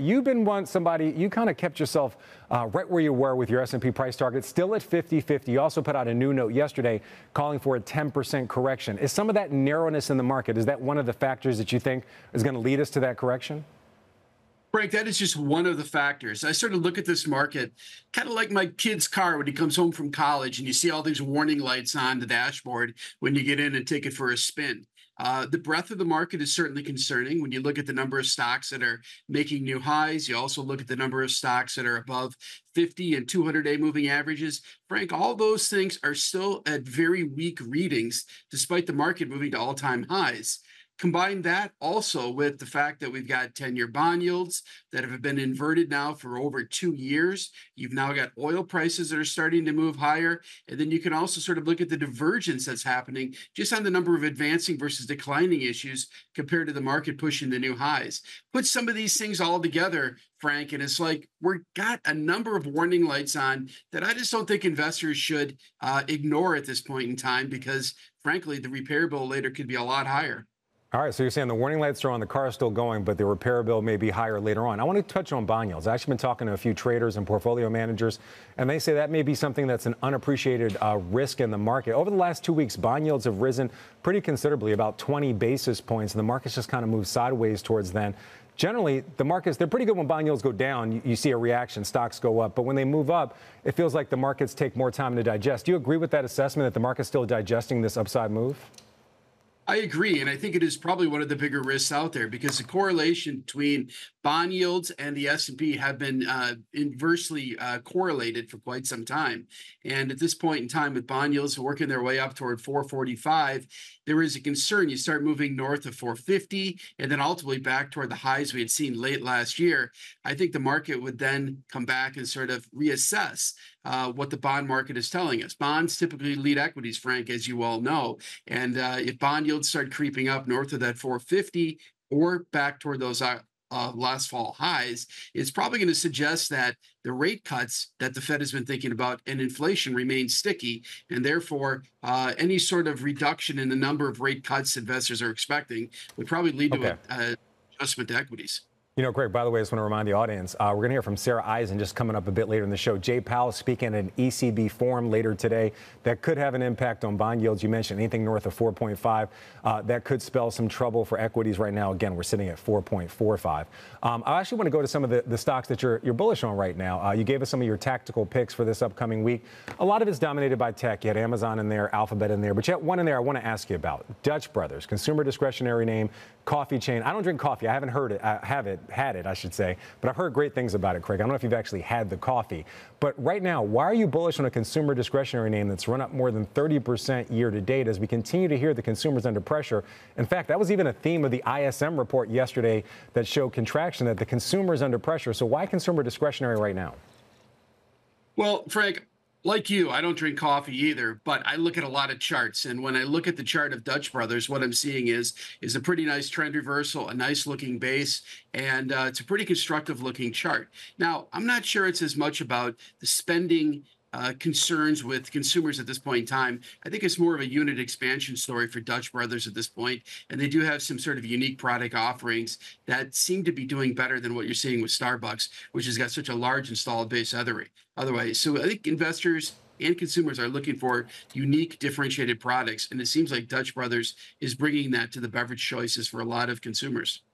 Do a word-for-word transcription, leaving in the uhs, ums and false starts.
You've been one somebody, you kind of kept yourself uh, right where you were with your S and P price target, still at fifty fifty. You also put out a new note yesterday calling for a ten percent correction. Is some of that narrowness in the market, is that one of the factors that you think is going to lead us to that correction? Frank, that is just one of the factors. I sort of look at this market kind of like my kid's car when he comes home from college and you see all these warning lights on the dashboard when you get in and take it for a spin. Uh, the breadth of the market is certainly concerning. When you look at the number of stocks that are making new highs, you also look at the number of stocks that are above fifty and two hundred day moving averages. Frank, all those things are still at very weak readings, despite the market moving to all-time highs. Combine that also with the fact that we've got ten-year bond yields that have been inverted now for over two years. You've now got oil prices that are starting to move higher. And then you can also sort of look at the divergence that's happening just on the number of advancing versus declining issues compared to the market pushing the new highs. Put some of these things all together, Frank, and it's like we've got a number of warning lights on that I just don't think investors should uh, ignore at this point in time because, frankly, the repair bill later could be a lot higher. All right, so you're saying the warning lights are on, the car is still going, but the repair bill may be higher later on. I want to touch on bond yields. I've actually been talking to a few traders and portfolio managers, and they say that may be something that's an unappreciated uh, risk in the market. Over the last two weeks, bond yields have risen pretty considerably, about twenty basis points, and the market's just kind of moved sideways towards then. Generally, the markets, they're pretty good when bond yields go down. You, you see a reaction, stocks go up. But when they move up, it feels like the markets take more time to digest. Do you agree with that assessment that the market's still digesting this upside move? I agree, and I think it is probably one of the bigger risks out there because the correlation between bond yields and the S and P have been uh, inversely uh, correlated for quite some time. And at this point in time, with bond yields working their way up toward four forty-five, there is a concern you start moving north of four fifty and then ultimately back toward the highs we had seen late last year. I think the market would then come back and sort of reassess Uh, what the bond market is telling us. Bonds typically lead equities, Frank, as you all know. And uh, if bond yields start creeping up north of that four fifty or back toward those uh, uh, last fall highs, it's probably going to suggest that the rate cuts that the Fed has been thinking about and inflation remain sticky. And therefore, uh, any sort of reduction in the number of rate cuts investors are expecting would probably lead okay. to an uh, adjustment to equities. You know, Greg, by the way, I just want to remind the audience, uh, we're going to hear from Sarah Eisen just coming up a bit later in the show. Jay Powell speaking at an E C B forum later today that could have an impact on bond yields. You mentioned anything north of four point five. Uh, that could spell some trouble for equities right now. Again, we're sitting at four point four five. Um, I actually want to go to some of the, the stocks that you're, you're bullish on right now. Uh, you gave us some of your tactical picks for this upcoming week. A lot of it's dominated by tech. You had Amazon in there, Alphabet in there, but you had one in there I want to ask you about. Dutch Brothers, consumer discretionary name, coffee chain. I don't drink coffee. I haven't heard it. I have it. had it, I should say, but I've heard great things about it, Craig. I don't know if you've actually had the coffee, but right now, why are you bullish on a consumer discretionary name that's run up more than thirty percent year to date as we continue to hear the consumers under pressure? In fact, that was even a theme of the I S M report yesterday that showed contraction, that the consumer is under pressure. So why consumer discretionary right now? Well, Frank, like you, I don't drink coffee either, but I look at a lot of charts. And when I look at the chart of Dutch Brothers, what I'm seeing is, is a pretty nice trend reversal, a nice looking base, and uh, it's a pretty constructive looking chart. Now, I'm not sure it's as much about the spending Uh, concerns with consumers at this point in time. I think it's more of a unit expansion story for Dutch Brothers at this point, and they do have some sort of unique product offerings that seem to be doing better than what you're seeing with Starbucks, which has got such a large installed base otherwise. So I think investors and consumers are looking for unique, differentiated products, and it seems like Dutch Brothers is bringing that to the beverage choices for a lot of consumers.